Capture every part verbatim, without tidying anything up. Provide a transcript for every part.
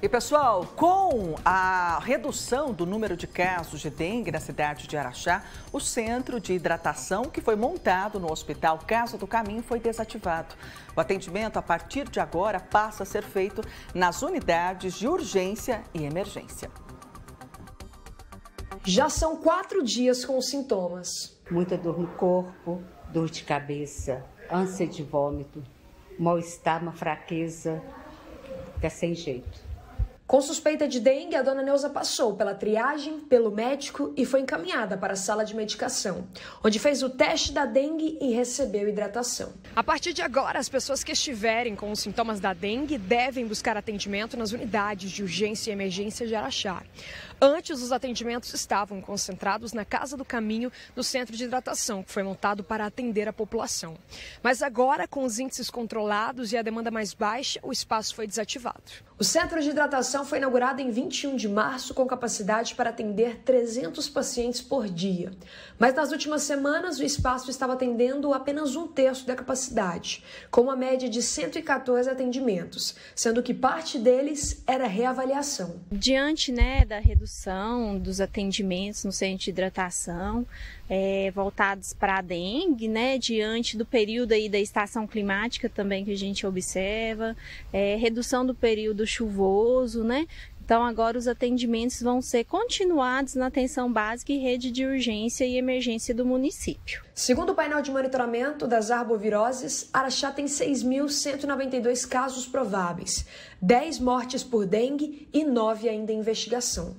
E pessoal, com a redução do número de casos de dengue na cidade de Araxá, o centro de hidratação que foi montado no hospital Casa do Caminho foi desativado. O atendimento a partir de agora passa a ser feito nas unidades de urgência e emergência. Já são quatro dias com os sintomas. Muita dor no corpo, dor de cabeça, ânsia de vômito, mal-estar, uma fraqueza, fica sem jeito. Com suspeita de dengue, a dona Neuza passou pela triagem, pelo médico e foi encaminhada para a sala de medicação, onde fez o teste da dengue e recebeu hidratação. A partir de agora, as pessoas que estiverem com os sintomas da dengue devem buscar atendimento nas unidades de urgência e emergência de Araxá. Antes, os atendimentos estavam concentrados na Casa do Caminho, no centro de hidratação, que foi montado para atender a população. Mas agora, com os índices controlados e a demanda mais baixa, o espaço foi desativado. O centro de hidratação foi inaugurada em vinte e um de março com capacidade para atender trezentos pacientes por dia. Mas nas últimas semanas o espaço estava atendendo apenas um terço da capacidade, com uma média de cento e quatorze atendimentos, sendo que parte deles era reavaliação. Diante né, da redução dos atendimentos no centro de hidratação é, voltados para a dengue, né, diante do período aí da estação climática também que a gente observa, é, redução do período chuvoso, né? Então agora os atendimentos vão ser continuados na atenção básica e rede de urgência e emergência do município. Segundo o painel de monitoramento das arboviroses, Araxá tem seis mil cento e noventa e dois casos prováveis, dez mortes por dengue e nove ainda em investigação.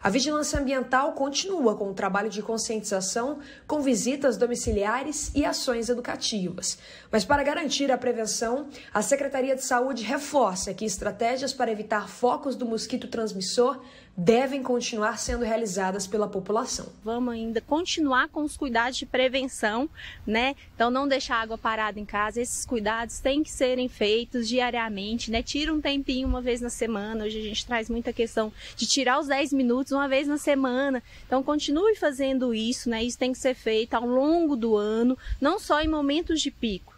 A Vigilância Ambiental continua com o trabalho de conscientização, com visitas domiciliares e ações educativas. Mas para garantir a prevenção, a Secretaria de Saúde reforça que estratégias para evitar focos do mosquito transmissor devem continuar sendo realizadas pela população. Vamos ainda continuar com os cuidados de prevenção, né? Então não deixar a água parada em casa, esses cuidados têm que serem feitos diariamente, né? Tira um tempinho uma vez na semana, hoje a gente traz muita questão de tirar os dez minutos uma vez na semana. Então continue fazendo isso, né? Isso tem que ser feito ao longo do ano, não só em momentos de pico.